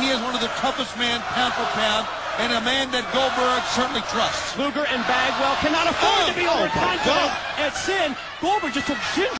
He is one of the toughest men, pound for pound, and a man that Goldberg certainly trusts. Luger and Bagwell cannot afford to be overconfident at Sin. Goldberg just took Jindrak.